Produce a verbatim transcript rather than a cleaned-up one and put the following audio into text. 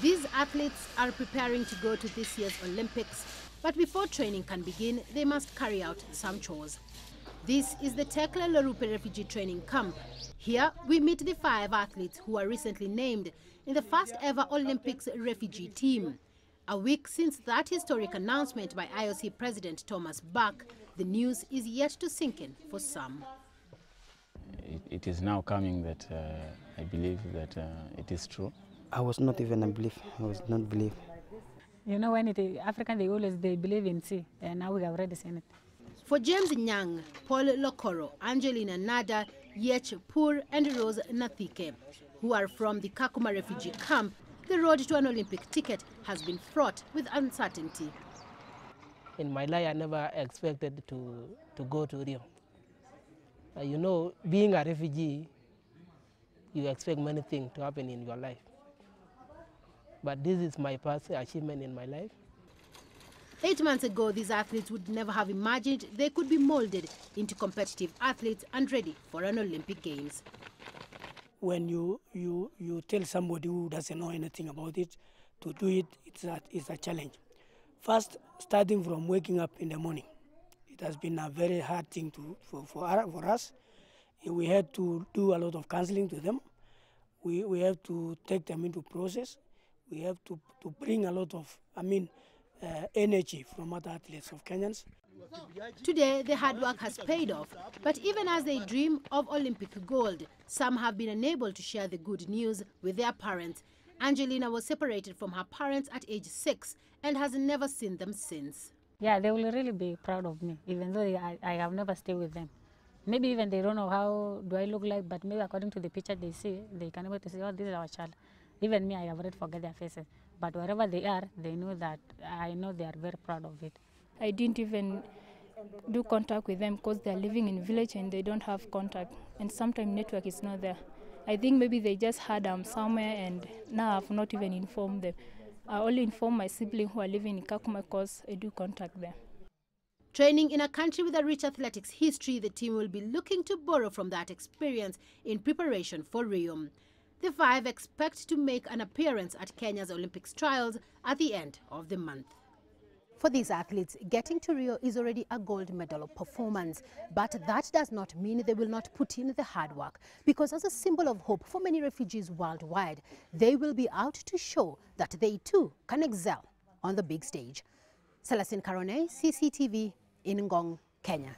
These athletes are preparing to go to this year's Olympics, but before training can begin, they must carry out some chores. This is the Tegla Loroupe Refugee Training Camp. Here, we meet the five athletes who are recently named in the first ever Olympics refugee team. A week since that historic announcement by I O C President Thomas Bach, the news is yet to sink in for some. It, it is now coming that uh, I believe that uh, it is true. I was not even a belief. I was not believe. You know, when it is African, they always they believe in see, and now we have already seen it. For James Nyang, Paul Lokoro, Angelina Nada, Yechipur, and Rose Nathike, who are from the Kakuma refugee camp, the road to an Olympic ticket has been fraught with uncertainty. In my life, I never expected to, to go to Rio. Uh, you know, being a refugee, you expect many things to happen in your life. But this is my first achievement in my life. Eight months ago, these athletes would never have imagined they could be molded into competitive athletes and ready for an Olympic Games. When you, you, you tell somebody who doesn't know anything about it to do it, it's a, it's a challenge. First, starting from waking up in the morning. It has been a very hard thing to, for, for, for us. We had to do a lot of counseling to them. We, we have to take them into process. We have to, to bring a lot of, I mean, uh, energy from other athletes of Kenyans. Today, the hard work has paid off, but even as they dream of Olympic gold, some have been unable to share the good news with their parents. Angelina was separated from her parents at age six and has never seen them since. Yeah, they will really be proud of me, even though I, I have never stayed with them. Maybe even they don't know how do I look like, but maybe according to the picture they see, they can able to say, oh, this is our child. Even me, I have already forget their faces. But wherever they are, they know that, I know they are very proud of it. I didn't even do contact with them because they are living in village and they don't have contact. And sometimes network is not there. I think maybe they just had um, somewhere and now I've not even informed them. I only inform my siblings who are living in Kakuma because I do contact them. Training in a country with a rich athletics history, the team will be looking to borrow from that experience in preparation for Rio. The five expect to make an appearance at Kenya's Olympics trials at the end of the month. For these athletes, getting to Rio is already a gold medal performance, but that does not mean they will not put in the hard work, because as a symbol of hope for many refugees worldwide, they will be out to show that they too can excel on the big stage. Celestine Karoney, C C T V in Ngong, Kenya.